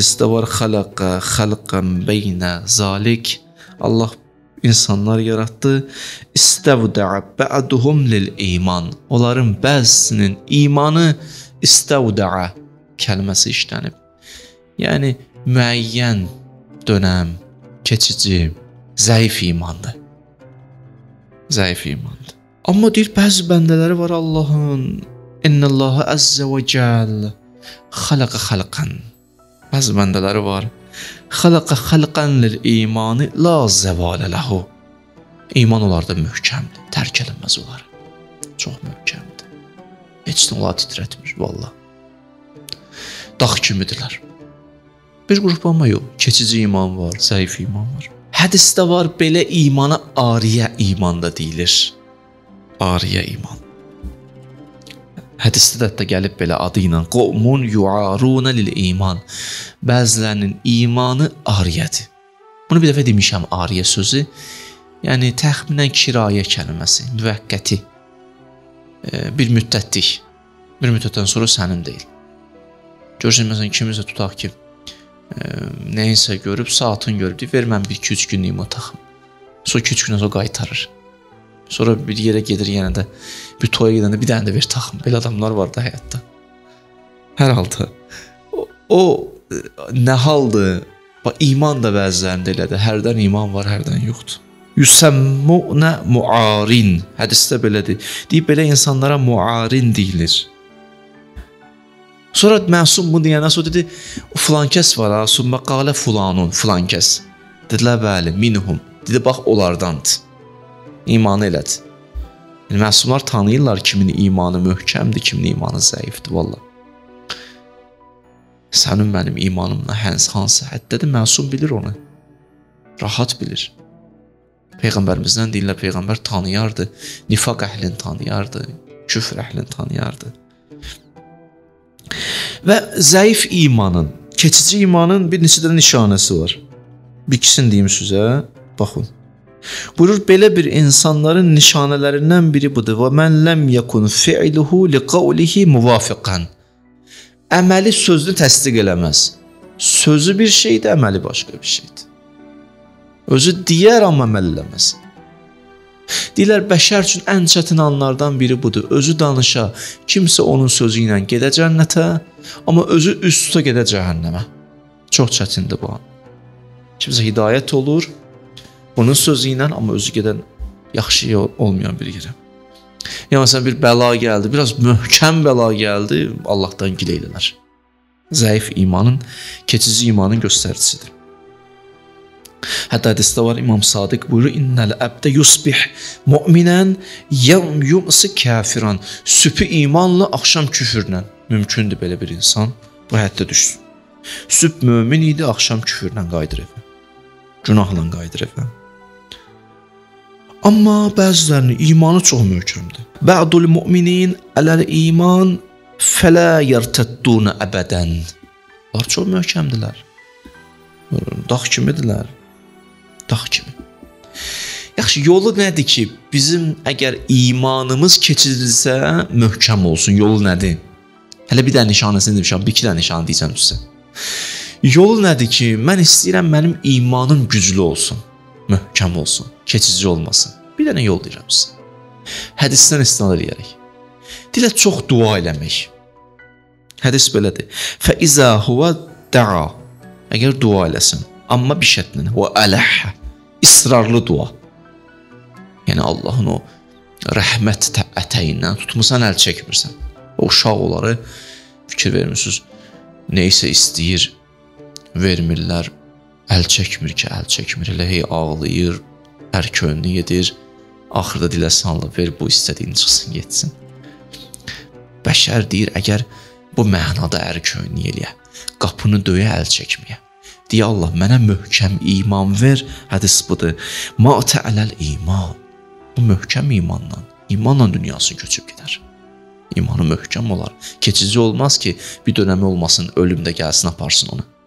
İstevâr halaka halkan beyne zalik. Allah insanlar yarattı. İstevda'a ba'duhum lil iman. Onların bazısının imanı istevda'a kelimesi işlenib. Yani müeyyen dönem, keçici, zayıf imandı. Zayıf imandı. Ama deyir, bazı bendeleri var Allah'ın. İnnallâhu azze ve cel halaka halkan. Bazı bendeleri var. Halaka halkan lil imanı la zevale lahu. İman onlarda mühkəmdir, tərk edilməz olar. Çox mühkəmdir. Heç nə onları titrətmir, valla. Dağ kimidirlər. Bir qruplanma yox. Keçici iman var, zayıf iman var. Hədisdə var, belə imana ariyə iman da deyilir. Ariyə iman. Hədisdə də gəlib belə adı ilə qovmun yu'aruna lil iman. Bəzilərinin imanı ariyədir. Bunu bir dəfə demişəm, ariyə sözü. Yəni təxminən kirayə kəlməsi, müvəqqəti. Bir müddətlik. Bir müddətdən sonra sənin deyil. Görürsən, məsələn, kimizə tutaq ki, nəyinsə görüb, saatın görüb, deyib, ver mən bir 2-3 günlüyümü taxım. Sonra 2-3 gündən sonra qaytarır. Sonra bir yerə gedir, yenə də bir toya gedəndə bir dənə də ver taxım. Belə adamlar var da həyatda. Hər halda. O nə haldır? İman da bəzilərində elədir. Hərdən iman var, hərdən yoxdur. Yusammu'na mu'arin. Hədisdə belədir. Deyib, belə insanlara mu'arin deyilir. Sonra məsum bunu deyəndən sonra dedi, filan kəs var ha, sümmə qalə fulanun, filan kəs. Dedilər, bəli, minhum. Dedi, bax, onlardandır. İmanı elədir. Məsumlar tanıyırlar kimin imanı möhkəmdir, kimin imanı zəifdir, valla. Sənin mənim imanımla hansı həddədir, məsum bilir onu. Rahat bilir. Peyğəmbərimizdən deyirlər, Peyğəmbər tanıyardı, nifaq əhlini tanıyardı, küfr əhlini tanıyardı. Və zəif imanın, keçici imanın bir neçə də nişanəsi var. Bir ikisini deyim sizə, baxın. Buyurur, belə bir insanların nişanələrindən biri budur. Və mən ləm yəkun fi'luhu liqaulihi muvafiqan. Əməli sözünü təsdiq eləməz. Sözü bir şeydir, əməli başqa bir şeydir. Özü deyər, amma əməl eləməz. Deyirlər, bəşər üçün ən çətin anlardan biri budur. Özü danışa, kimsə onun sözü ilə gedə cənnətə, amma özü üst-üstə gedə cəhənnəmə. Çox çətindir bu an. Kimsə hidayət olur, bunun sözü ilə, amma özü gedən yaxşı olmayan bir yerə. Ya məsələn, bir bəla gəldi, biraz möhkəm bəla gəldi, Allahdan gileylilər. Zəif imanın, keçici imanın göstəricisidir. Hətta hədisdə var, İmam Sadiq buyurur, İnnəl əbdə yusbih müminən yəm yumsi kəfiran. Sübhi imanla, axşam küfürlə. Mümkündür belə bir insan bu həddə düşsün. Sübh mümin idi, axşam küfürlə qayıdır evə. Günahla qayıdır evə. Amma bəzilərinin imanı çox möhkəmdir. Bədul müminin ələl iman fələ yərtəddunə əbədən. Onlar çox möhkəmdirlər. Dağ kimidirlər. Dağ kimi. Yaxşı, yolu nədir ki, bizim əgər imanımız keçirilsə, möhkəm olsun. Yolu nədir? Hələ bir də nişanəsini demişəm, bir iki də nişanı deyəcəm sizə. Yolu nədir ki, mən istəyirəm, mənim imanım güclü olsun, möhkəm olsun, keçici olmasın. Bir dənə yol deyirəm sizə. Hədisdən istinad eləyərək. Dilə çox dua eləmək. Hədis belədir. Fəizə huvə də'a. Əgər dua eləsin, amma bir şərtlə, və ələh, israrlı dua. Yəni Allahın o rəhmət ətəyindən tutmusan, əl çəkmirsən. O uşaq onları fikir vermirsiniz, neysə istəyir, vermirlər, əl çəkmir ki, əl çəkmir, elə hey ağlayır, hər könlü yedir, axırda diləsən Allah, ver bu istədiyini çıxsın, getsin. Bəşər deyir, əgər bu mənada hər könlü eləyə, qapını döyə əl çəkməyə. Deyə Allah, mənə möhkəm iman ver. Hədis budur. Ma tə'ələl iman. Bu möhkəm imanla, imanla dünyası köçüb gedər. İmanı möhkəm olar. Keçici olmaz ki, bir dönəmi olmasın, ölüm də gəlsin, aparsın onu.